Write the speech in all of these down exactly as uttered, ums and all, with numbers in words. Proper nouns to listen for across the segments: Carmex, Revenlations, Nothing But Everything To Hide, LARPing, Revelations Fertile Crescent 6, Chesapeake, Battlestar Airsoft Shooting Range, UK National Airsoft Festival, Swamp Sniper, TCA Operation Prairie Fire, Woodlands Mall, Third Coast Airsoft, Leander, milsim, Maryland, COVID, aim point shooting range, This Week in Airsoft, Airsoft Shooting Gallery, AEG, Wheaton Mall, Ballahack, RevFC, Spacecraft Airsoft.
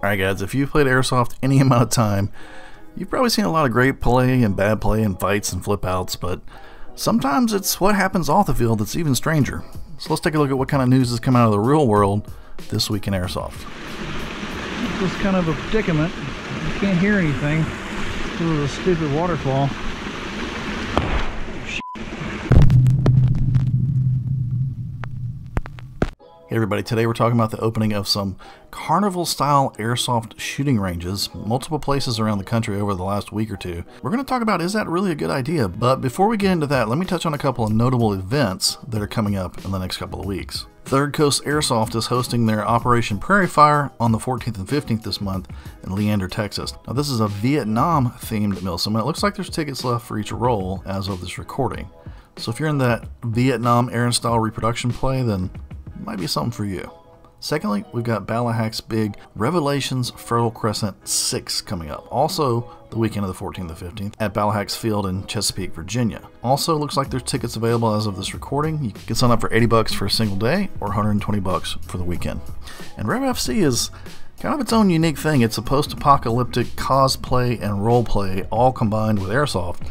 Alright guys, if you've played Airsoft any amount of time, you've probably seen a lot of great play and bad play and fights and flip outs, but sometimes it's what happens off the field that's even stranger. So let's take a look at what kind of news has come out of the real world this week in Airsoft. This kind of a predicament. You can't hear anything. It's a stupid waterfall. Hey everybody, today we're talking about the opening of some carnival-style airsoft shooting ranges, multiple places around the country over the last week or two. We're going to talk about, is that really a good idea? But before we get into that, let me touch on a couple of notable events that are coming up in the next couple of weeks. Third Coast Airsoft is hosting their Operation Prairie Fire on the fourteenth and fifteenth this month in Leander, Texas. Now this is a Vietnam-themed milsim, and it looks like there's tickets left for each role as of this recording. So if you're in that Vietnam era-style reproduction play, then might be something for you. Secondly, we've got Ballahack's big Revelations Fertile Crescent six coming up, also the weekend of the fourteenth and fifteenth at Ballahack's Field in Chesapeake, Virginia. Also, looks like there's tickets available as of this recording. You can sign up for eighty bucks for a single day or one hundred twenty bucks for the weekend. And RevFC is kind of its own unique thing. It's a post-apocalyptic cosplay and roleplay all combined with airsoft.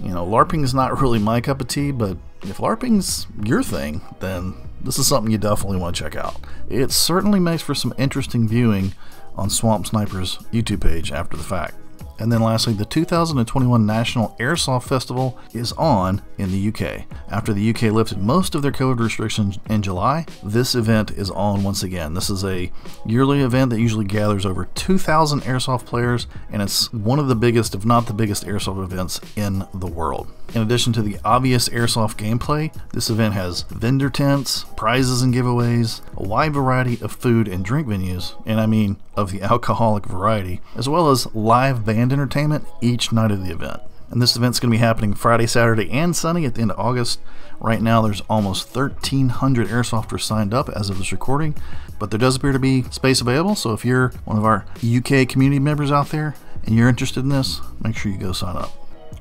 You know, LARPing is not really my cup of tea, but if LARPing's your thing, then this is something you definitely want to check out. It certainly makes for some interesting viewing on Swamp Sniper's YouTube page after the fact. And then lastly, the two thousand twenty-one National Airsoft Festival is on in the U K. After the U K lifted most of their COVID restrictions in July, this event is on once again. This is a yearly event that usually gathers over two thousand airsoft players, and it's one of the biggest, if not the biggest, airsoft events in the world. In addition to the obvious airsoft gameplay, this event has vendor tents, prizes and giveaways, a wide variety of food and drink venues, and I mean of the alcoholic variety, as well as live band entertainment each night of the event. And this event's going to be happening Friday, Saturday, and Sunday at the end of August. Right now there's almost thirteen hundred airsofters signed up as of this recording, but there does appear to be space available, so if you're one of our U K community members out there and you're interested in this, make sure you go sign up.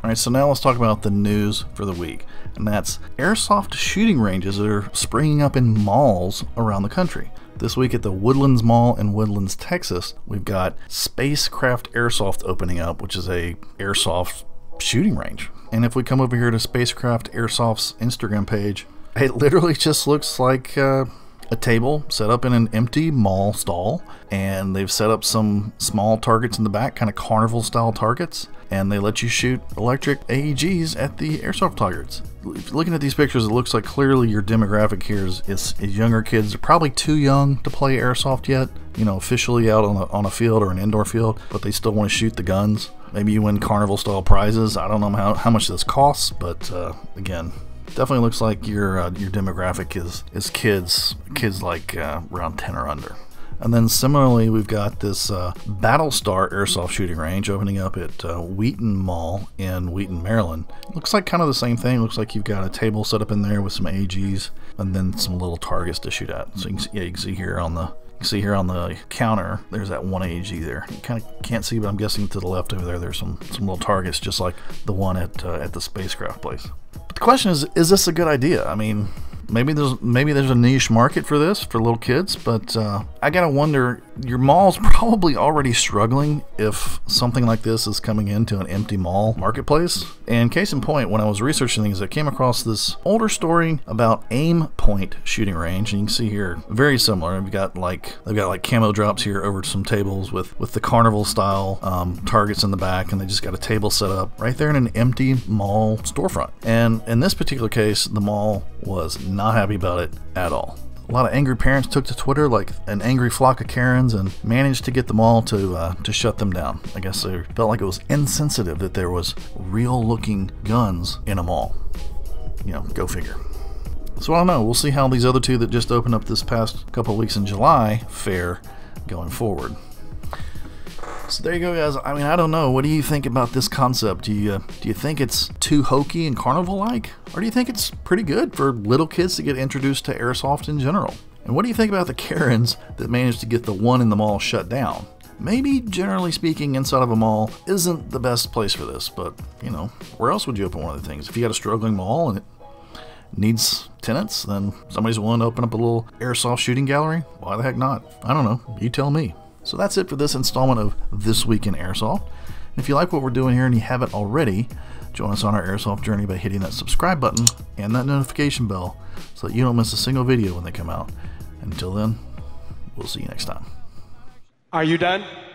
Alright, so now let's talk about the news for the week, and that's airsoft shooting ranges that are springing up in malls around the country. This week at the Woodlands Mall in Woodlands, Texas, we've got Spacecraft Airsoft opening up, which is a airsoft shooting range. And if we come over here to Spacecraft Airsoft's Instagram page, it literally just looks like uh, a table set up in an empty mall stall, and they've set up some small targets in the back, kind of carnival style targets, and they let you shoot electric A E Gs at the airsoft targets. Looking at these pictures, it looks like clearly your demographic here is, is, is younger kids. They're probably too young to play airsoft yet, you know, officially out on a, on a field or an indoor field, but they still want to shoot the guns. Maybe you win carnival style prizes. I don't know how, how much this costs, but uh, again, definitely looks like your uh, your demographic is is kids kids like uh, around ten or under. And then similarly, we've got this uh, Battlestar Airsoft Shooting Range opening up at uh, Wheaton Mall in Wheaton, Maryland. Looks like kind of the same thing. Looks like you've got a table set up in there with some A Gs and then some little targets to shoot at. So you can see, yeah, you can see here on the you can see here on the counter, there's that one A G there. You kind of can't see, but I'm guessing to the left over there, there's some some little targets just like the one at uh, at the spacecraft place. But the question is, is this a good idea? I mean, Maybe there's maybe there's a niche market for this for little kids, but uh, I gotta wonder, your mall's probably already struggling if something like this is coming into an empty mall marketplace. And case in point, when I was researching things, I came across this older story about Aim Point Shooting Range, and you can see here very similar. We've got like they've got like camo drops here over some tables with with the carnival style um, targets in the back, and they just got a table set up right there in an empty mall storefront. And in this particular case, the mall was not Not happy about it at all. A lot of angry parents took to Twitter like an angry flock of Karens and managed to get them all to uh, to shut them down. I guess they felt like it was insensitive that there was real-looking guns in a mall. You know, go figure. So I don't know. We'll see how these other two that just opened up this past couple of weeks in July fare going forward. So there you go, guys. I mean, I don't know. What do you think about this concept? Do you uh, do you think it's too hokey and carnival-like, or do you think it's pretty good for little kids to get introduced to airsoft in general? And what do you think about the Karens that managed to get the one in the mall shut down? Maybe, generally speaking, inside of a mall isn't the best place for this, but you know, where else would you open one of the things? If you got a struggling mall and it needs tenants, then somebody's willing to open up a little airsoft shooting gallery. Why the heck not? I don't know. You tell me. So that's it for this installment of This Week in Airsoft. And if you like what we're doing here and you haven't already, join us on our airsoft journey by hitting that subscribe button and that notification bell so that you don't miss a single video when they come out. Until then, we'll see you next time. Are you done?